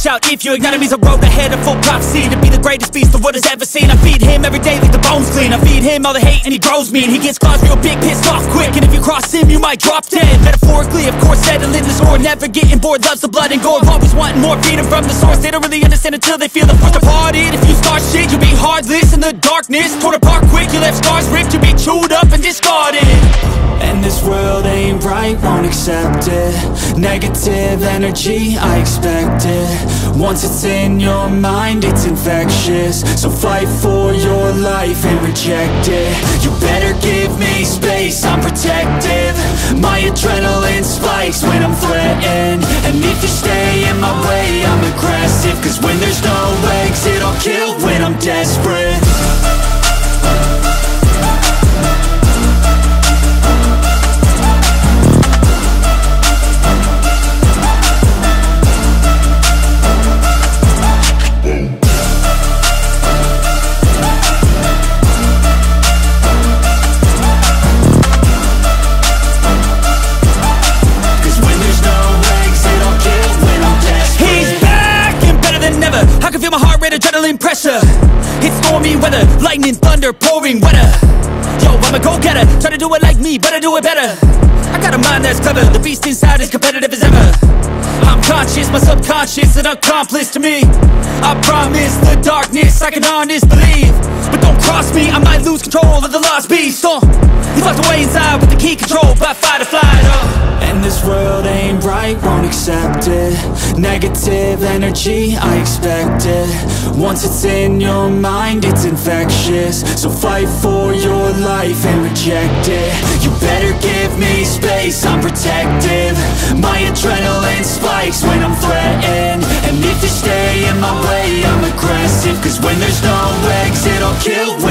watch out if your enemy's a road ahead of full prophecy. To be the greatest beast the world has ever seen. I feed him every day like the bones clean. I feed him all the hate and he grows mean. He gets claws real big, pissed off quick. And if you cross him, you might drop dead. Metaphorically, of course, settling the score. Never getting bored, loves the blood and gore. Always wanting more, feeding from the source. They don't really understand until they feel the force departed. If you start shit, you'll be heartless in the darkness. Torn apart quick, you left scars ripped. You'll be chewed up and discarded. And this world ain't right, won't accept it. Negative energy, I expect it. Once it's in your mind, it's infectious. So fight for your life and reject it. You better give me space, I'm protective. My adrenaline spikes when I'm threatened. And if you stay in my way, I'm aggressive. Cause when there's no exit, I'll kill when I'm desperate. Pressure, it's stormy weather, lightning, thunder, pouring weather. Yo, I'm a go-getter, try to do it like me, but I do it better. I got a mind that's clever, the beast inside is competitive as ever. I'm conscious, my subconscious, an accomplice to me. I promise the darkness, I can honest believe. But don't cross me, I might lose control of the lost beast. He's locked away inside with the key controlled by fight or flight. And this world ain't right, won't accept it. Negative energy, I expect it. Once it's in your mind, it's infectious. So fight for your life and reject it. You better give me space, I'm protective. My adrenaline spikes when I'm threatened. And if you stay in my way, I'm aggressive. Cause when there's no exit, I'll kill you.